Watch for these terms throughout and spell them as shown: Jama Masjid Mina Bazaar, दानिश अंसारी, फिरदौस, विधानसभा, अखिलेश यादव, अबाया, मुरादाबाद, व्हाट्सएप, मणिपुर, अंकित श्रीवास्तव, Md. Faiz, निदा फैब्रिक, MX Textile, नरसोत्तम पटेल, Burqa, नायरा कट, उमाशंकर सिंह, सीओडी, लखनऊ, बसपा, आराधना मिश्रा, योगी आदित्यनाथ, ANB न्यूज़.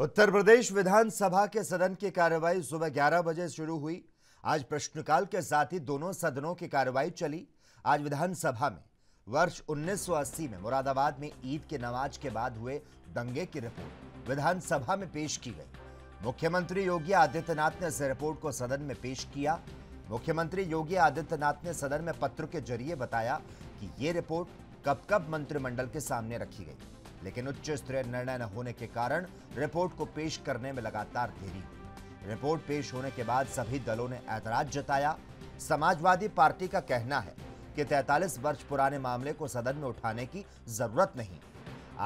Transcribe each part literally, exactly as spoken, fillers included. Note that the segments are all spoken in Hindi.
उत्तर प्रदेश विधानसभा के सदन की कार्यवाही सुबह ग्यारह बजे शुरू हुई। आज प्रश्नकाल के साथ ही दोनों सदनों की कार्यवाही चली। आज विधानसभा में वर्ष उन्नीस सौ अस्सी में मुरादाबाद में ईद की नमाज के बाद हुए दंगे की रिपोर्ट विधानसभा में पेश की गई। मुख्यमंत्री योगी आदित्यनाथ ने इस रिपोर्ट को सदन में पेश किया। मुख्यमंत्री योगी आदित्यनाथ ने सदन में पत्र के जरिए बताया कि ये रिपोर्ट कब कब मंत्रिमंडल के सामने रखी गई, लेकिन उच्च स्तरीय निर्णय न होने के कारण रिपोर्ट को पेश करने में लगातार देरी हुई। रिपोर्ट पेश होने के बाद सभी दलों ने ऐतराज जताया। समाजवादी पार्टी का कहना है कि तैंतालीस वर्ष पुराने मामले को सदन में उठाने की जरूरत नहीं।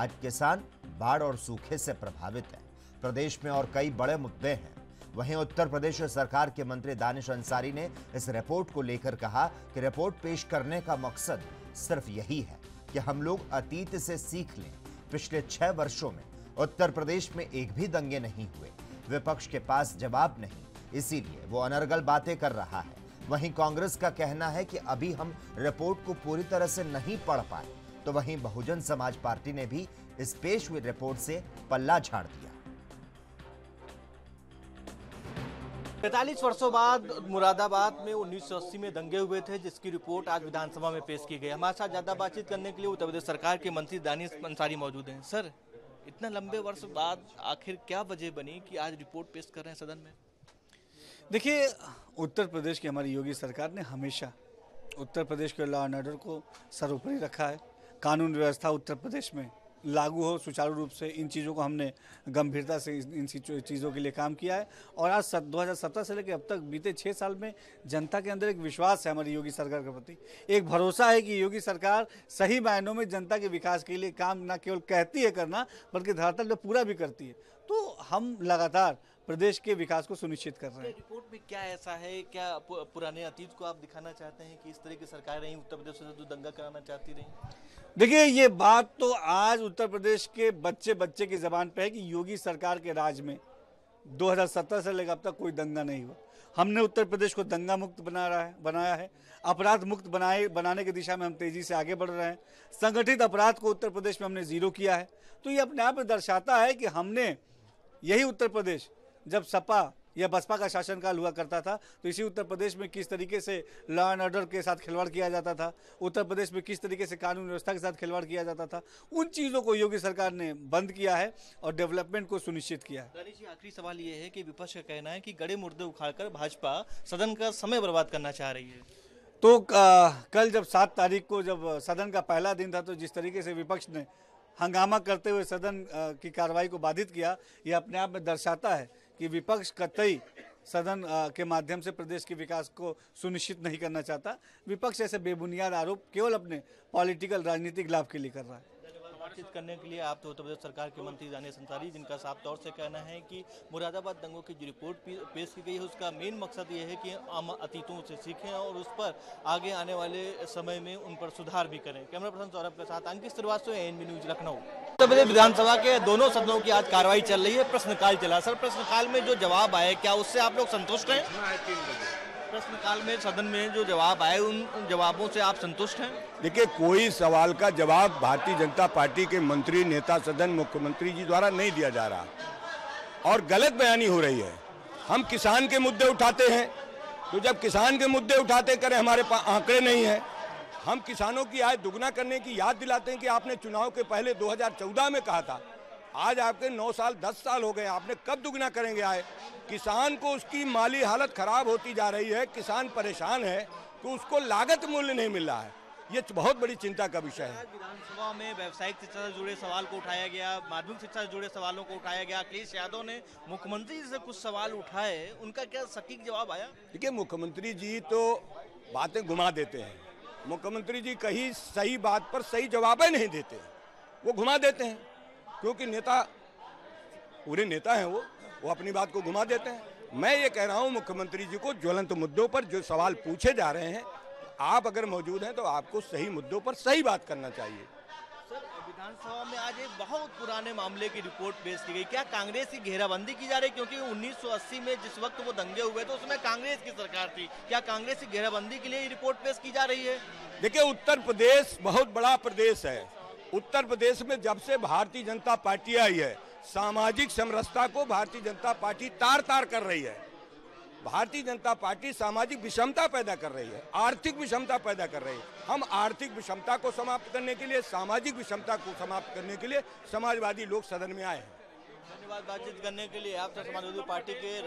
आज किसान बाढ़ और सूखे से प्रभावित है। प्रदेश में और कई बड़े मुद्दे हैं। वहीं उत्तर प्रदेश सरकार के मंत्री दानिश अंसारी ने इस रिपोर्ट को लेकर कहा कि रिपोर्ट पेश करने का मकसद सिर्फ यही है कि हम लोग अतीत से सीख लें। पिछले छह वर्षों में उत्तर प्रदेश में एक भी दंगे नहीं हुए। विपक्ष के पास जवाब नहीं, इसीलिए वो अनर्गल बातें कर रहा है। वहीं कांग्रेस का कहना है कि अभी हम रिपोर्ट को पूरी तरह से नहीं पढ़ पाए, तो वहीं बहुजन समाज पार्टी ने भी इस पेश हुई रिपोर्ट से पल्ला झाड़ दिया। पैंतालीस वर्षों बाद मुरादाबाद में उन्नीस सौ अस्सी में दंगे हुए थे, जिसकी रिपोर्ट आज विधानसभा में पेश की गई। हमारे साथ ज्यादा बातचीत करने के लिए उत्तर प्रदेश सरकार के मंत्री दानिश अंसारी मौजूद हैं। सर, इतना लंबे वर्ष बाद आखिर क्या वजह बनी कि आज रिपोर्ट पेश कर रहे हैं सदन में? देखिए, उत्तर प्रदेश की हमारी योगी सरकार ने हमेशा उत्तर प्रदेश के लॉ एंड ऑर्डर को सर्वोपरि रखा है। कानून व्यवस्था उत्तर प्रदेश में लागू हो सुचारू रूप से, इन चीज़ों को हमने गंभीरता से इन चीज़ों के लिए काम किया है। और आज दो हज़ार सत्रह से लेकर अब तक बीते छः साल में जनता के अंदर एक विश्वास है हमारी योगी सरकार के प्रति, एक भरोसा है कि योगी सरकार सही मायनों में जनता के विकास के लिए काम न केवल कहती है करना, बल्कि धरातल पर पूरा भी करती है। तो हम लगातार प्रदेश के विकास को सुनिश्चित कर रहे हैं। रिपोर्ट में क्या ऐसा है, क्या पुराने अतीत को आप दिखाना चाहते हैं कि इस तरह की सरकार रही उत्तर प्रदेश से जो दंगा कराना चाहती रही? देखिए, ये बात तो आज उत्तर प्रदेश के बच्चे बच्चे की ज़बान पे है कि योगी सरकार के राज में दो हज़ार सत्रह से लेकर अब तक कोई दंगा नहीं हुआ। हमने उत्तर प्रदेश को दंगा मुक्त बना रहा है बनाया है अपराध मुक्त बनाए बनाने की दिशा में हम तेज़ी से आगे बढ़ रहे हैं। संगठित अपराध को उत्तर प्रदेश में हमने ज़ीरो किया है। तो ये अपने आप में दर्शाता है कि हमने यही उत्तर प्रदेश, जब सपा या बसपा का शासनकाल हुआ करता था, तो इसी उत्तर प्रदेश में किस तरीके से लॉ एंड ऑर्डर के साथ खिलवाड़ किया जाता था, उत्तर प्रदेश में किस तरीके से कानून व्यवस्था के साथ खिलवाड़ किया जाता था, उन चीज़ों को योगी सरकार ने बंद किया है और डेवलपमेंट को सुनिश्चित किया है। रानी जी, आखिरी सवाल ये है कि विपक्ष का कहना है कि गड़े मुर्दे उखाड़कर भाजपा सदन का समय बर्बाद करना चाह रही है। तो कल जब सात तारीख को जब सदन का पहला दिन था, तो जिस तरीके से विपक्ष ने हंगामा करते हुए सदन की कार्रवाई को बाधित किया, ये अपने आप में दर्शाता है कि विपक्ष कतई सदन के माध्यम से प्रदेश के विकास को सुनिश्चित नहीं करना चाहता। विपक्ष ऐसे बेबुनियाद आरोप केवल अपने पॉलिटिकल राजनीतिक लाभ के लिए कर रहा है। बातचीत करने के लिए आप तो उत्तर प्रदेश सरकार के मंत्री दानिश अंसारी, जिनका साफ तौर से कहना है कि मुरादाबाद दंगों की जो रिपोर्ट पेश की गई है उसका मेन मकसद ये है कि हम अतीतों से सीखें और उस पर आगे आने वाले समय में उन पर सुधार भी करें। कैमरा पर्सन सौरभ के साथ अंकित श्रीवास्तव, A N B न्यूज़, लखनऊ। Uttar Pradesh विधानसभा के दोनों सदनों की आज कार्रवाई चल रही है। प्रश्नकाल चला। सर, प्रश्नकाल में जो जवाब आए, क्या उससे आप लोग संतुष्ट हैं? प्रश्नकाल में सदन में जो जवाब आए, उन जवाबों से आप संतुष्ट हैं? देखिए, कोई सवाल का जवाब भारतीय जनता पार्टी के मंत्री, नेता सदन, मुख्यमंत्री जी द्वारा नहीं दिया जा रहा और गलत बयानी हो रही है। हम किसान के मुद्दे उठाते हैं, तो जब किसान के मुद्दे उठाते करें, हमारे पास आंकड़े नहीं है। हम किसानों की आय दुगुना करने की याद दिलाते हैं कि आपने चुनाव के पहले दो हज़ार चौदह में कहा था। आज आपके नौ साल, दस साल हो गए, आपने कब दुगुना करेंगे आय? किसान को उसकी माली हालत खराब होती जा रही है। किसान परेशान है कि उसको लागत मूल्य नहीं मिल रहा है। ये बहुत बड़ी चिंता का विषय है। विधानसभा में व्यावसायिक शिक्षा से जुड़े सवाल को उठाया गया, माध्यमिक शिक्षा से जुड़े सवालों को उठाया गया। अखिलेश यादव ने मुख्यमंत्री जी से कुछ सवाल उठाए, उनका क्या सटीक जवाब आया? देखिए, मुख्यमंत्री जी तो बातें घुमा देते हैं। मुख्यमंत्री जी कहीं सही बात पर सही जवाब नहीं देते, वो घुमा देते हैं, क्योंकि नेता पूरे नेता हैं, वो वो अपनी बात को घुमा देते हैं। मैं ये कह रहा हूँ मुख्यमंत्री जी को ज्वलंत मुद्दों पर जो सवाल पूछे जा रहे हैं, आप अगर मौजूद हैं तो आपको सही मुद्दों पर सही बात करना चाहिए। सर, विधानसभा में आज एक बहुत पुराने मामले की रिपोर्ट पेश की गई। क्या कांग्रेस की घेराबंदी की जा रही है? क्योंकि उन्नीस सौ अस्सी में जिस वक्त वो दंगे हुए तो उसमें कांग्रेस की सरकार थी। क्या कांग्रेस की घेराबंदी के लिए ये रिपोर्ट पेश की जा रही है? देखिये, उत्तर प्रदेश बहुत बड़ा प्रदेश है। उत्तर प्रदेश में जब से भारतीय जनता पार्टी आई है, सामाजिक समरसता को भारतीय जनता पार्टी तार तार कर रही है। भारतीय जनता पार्टी सामाजिक विषमता पैदा कर रही है, आर्थिक विषमता पैदा कर रही है। हम आर्थिक विषमता को समाप्त करने के लिए, सामाजिक विषमता को समाप्त करने के लिए समाजवादी लोग सदन में आए हैं। धन्यवाद। बातचीत करने के लिए आपसे समाजवादी पार्टी के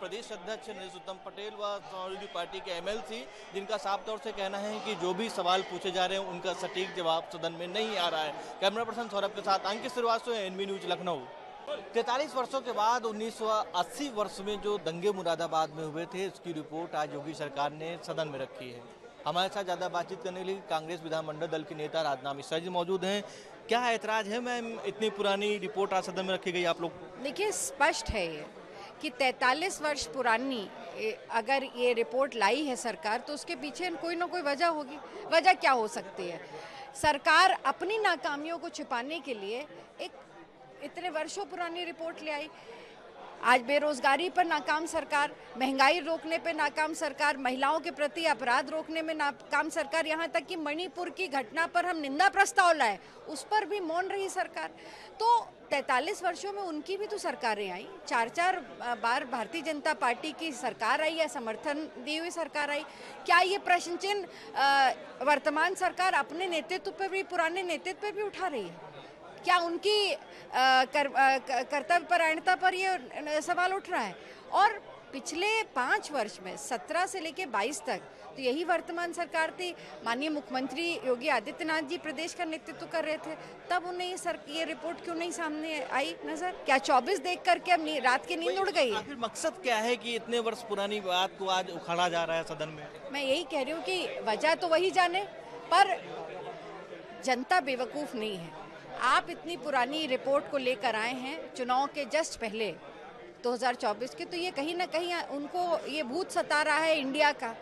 प्रदेश अध्यक्ष नरसोत्तम पटेल व समाजवादी पार्टी के एम एल सी, जिनका साफ तौर से कहना है कि जो भी सवाल पूछे जा रहे हैं उनका सटीक जवाब सदन में नहीं आ रहा है। कैमरा पर्सन सौरभ के साथ अंकित श्रीवास्तव, A N B न्यूज़, लखनऊ। तैंतालीस वर्षों के बाद उन्नीस सौ अस्सी वर्ष में जो दंगे मुरादाबाद में हुए थे, उसकी रिपोर्ट आज योगी सरकार ने सदन में रखी है। हमारे साथ ज़्यादा बातचीत करने के लिए कांग्रेस विधानमंडल दल के नेता आराधना मिश्रा जी मौजूद हैं। क्या ऐतराज़ है मैम, इतनी पुरानी रिपोर्ट आज सदन में रखी गई? आप लोग देखिए, स्पष्ट है ये कि तैंतालीस वर्ष पुरानी अगर ये रिपोर्ट लाई है सरकार तो उसके पीछे कोई ना कोई वजह होगी। वजह क्या हो सकती है? सरकार अपनी नाकामियों को छिपाने के लिए एक इतने वर्षों पुरानी रिपोर्ट ले आई। आज बेरोजगारी पर नाकाम सरकार, महंगाई रोकने पर नाकाम सरकार, महिलाओं के प्रति अपराध रोकने में नाकाम सरकार, यहाँ तक कि मणिपुर की घटना पर हम निंदा प्रस्ताव लाए उस पर भी मौन रही सरकार। तो तैंतालीस वर्षों में उनकी भी तो सरकारें आई, चार चार बार भारतीय जनता पार्टी की सरकार आई या समर्थन दी हुई सरकार आई। क्या ये प्रश्न चिन्ह वर्तमान सरकार अपने नेतृत्व पर भी, पुराने नेतृत्व पर भी उठा रही है? क्या उनकी कर, कर्तव्य परायणता पर ये सवाल उठ रहा है? और पिछले पाँच वर्ष में सत्रह से लेकर बाईस तक तो यही वर्तमान सरकार थी। माननीय मुख्यमंत्री योगी आदित्यनाथ जी प्रदेश का नेतृत्व कर रहे थे, तब उन्हें ये सर ये रिपोर्ट क्यों नहीं सामने आई नजर? क्या चौबीस देख करके अब रात की नींद उड़ गई? आखिर मकसद क्या है कि इतने वर्ष पुरानी बात को आज उखाड़ा जा रहा है सदन में? मैं यही कह रही हूँ कि वजह तो वही जाने, पर जनता बेवकूफ़ नहीं है। आप इतनी पुरानी रिपोर्ट को लेकर आए हैं चुनाव के जस्ट पहले दो हज़ार चौबीस के, तो ये कहीं ना कहीं उनको ये भूत सता रहा है इंडिया का,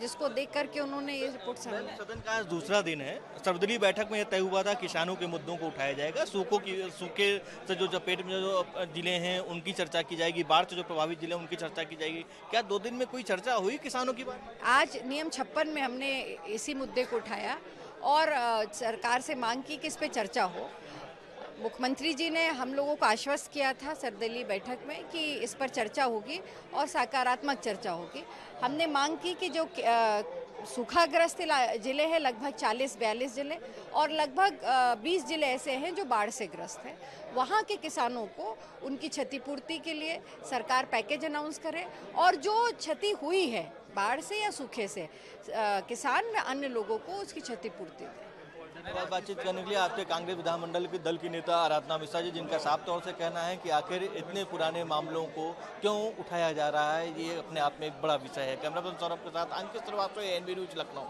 जिसको देख करके उन्होंने ये रिपोर्ट सामने। सदन का आज दूसरा दिन है। सर्वदलीय बैठक में यह तय हुआ था किसानों के मुद्दों को उठाया जाएगा, सूखों की सूखे से जो चपेट में जो जिले हैं उनकी चर्चा की जाएगी, बाढ़ से जो प्रभावित जिले हैं उनकी चर्चा की जाएगी। क्या दो दिन में कोई चर्चा हुई किसानों की बात? आज नियम छप्पन में हमने इसी मुद्दे को उठाया और सरकार से मांग की कि इस पर चर्चा हो। मुख्यमंत्री जी ने हम लोगों को आश्वस्त किया था सर्वदलीय बैठक में कि इस पर चर्चा होगी और सकारात्मक चर्चा होगी। हमने मांग की कि जो सूखाग्रस्त जिले हैं, लगभग चालीस बयालीस जिले, और लगभग बीस जिले ऐसे हैं जो बाढ़ से ग्रस्त हैं, वहाँ के किसानों को उनकी क्षतिपूर्ति के लिए सरकार पैकेज अनाउंस करे और जो क्षति हुई है बाढ़ से या सूखे से किसान व अन्य लोगों को उसकी क्षतिपूर्ति दे। बातचीत करने के लिए आपके कांग्रेस विधानमंडल के दल की नेता आराधना मिश्रा जी, जिनका साफ तौर से कहना है कि आखिर इतने पुराने मामलों को क्यों उठाया जा रहा है, ये अपने आप में एक बड़ा विषय है। कैमरा पर्सन सौरभ के साथ अंकित श्रीवास्तव, A N B न्यूज़, लखनऊ।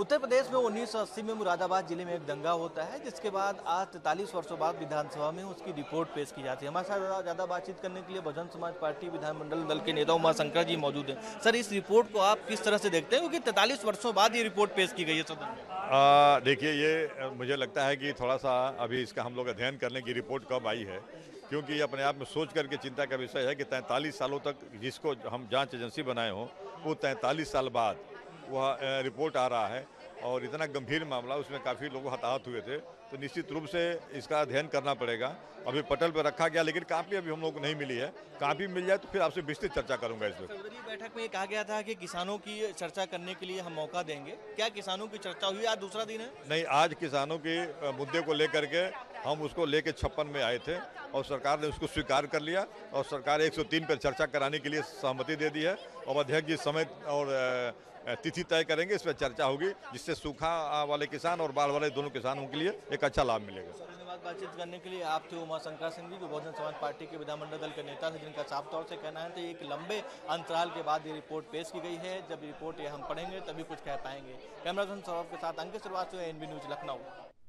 Uttar Pradesh में उन्नीस सौ अस्सी में मुरादाबाद जिले में एक दंगा होता है, जिसके बाद आज तैंतालीस वर्षों बाद विधानसभा में उसकी रिपोर्ट पेश की जाती है। हमारे साथ ज़्यादा बातचीत करने के लिए बहुजन समाज पार्टी विधानमंडल दल के नेता उमाशंकर जी मौजूद हैं। सर, इस रिपोर्ट को आप किस तरह से देखते हैं, क्योंकि तैंतालीस वर्षों बाद ये रिपोर्ट पेश की गई है सदन में? देखिए, ये मुझे लगता है कि थोड़ा सा अभी इसका हम लोग अध्ययन करने की रिपोर्ट कब आई है, क्योंकि ये अपने आप में सोच करके चिंता का विषय है कि तैंतालीस सालों तक जिसको हम जाँच एजेंसी बनाए हों वो तैंतालीस साल बाद वह रिपोर्ट आ रहा है और इतना गंभीर मामला, उसमें काफ़ी लोग हताहत हुए थे, तो निश्चित रूप से इसका अध्ययन करना पड़ेगा। अभी पटल पर रखा गया, लेकिन कापी अभी हम लोग को नहीं मिली है। कापी मिल जाए तो फिर आपसे विस्तृत चर्चा करूंगा। इस बैठक में कहा गया था कि किसानों की चर्चा करने के लिए हम मौका देंगे। क्या किसानों की चर्चा हुई? आज दूसरा दिन है। नहीं, आज किसानों के मुद्दे को लेकर के हम उसको लेके छप्पन में आए थे और सरकार ने उसको स्वीकार कर लिया और सरकार एक सौ तीन पर चर्चा कराने के लिए सहमति दे दी है। और अध्यक्ष जी समय और तिथि तय करेंगे, इस पर चर्चा होगी, जिससे सूखा वाले किसान और बाढ़ वाले दोनों किसानों के लिए एक अच्छा लाभ मिलेगा। धन्यवाद। बातचीत करने के लिए आप थे उमाशंकर सिंह जी, जो बहुजन समाज पार्टी के विधानमंडल दल के नेता थे, जिनका साफ तौर से कहना है कि एक लंबे अंतराल के बाद ये रिपोर्ट पेश की गई है। जब रिपोर्ट ये हम पढ़ेंगे तभी कुछ कह पाएंगे। कैमरा पर्सन सौरभ के साथ अंकित श्रीवास्तव, A N B न्यूज़, लखनऊ।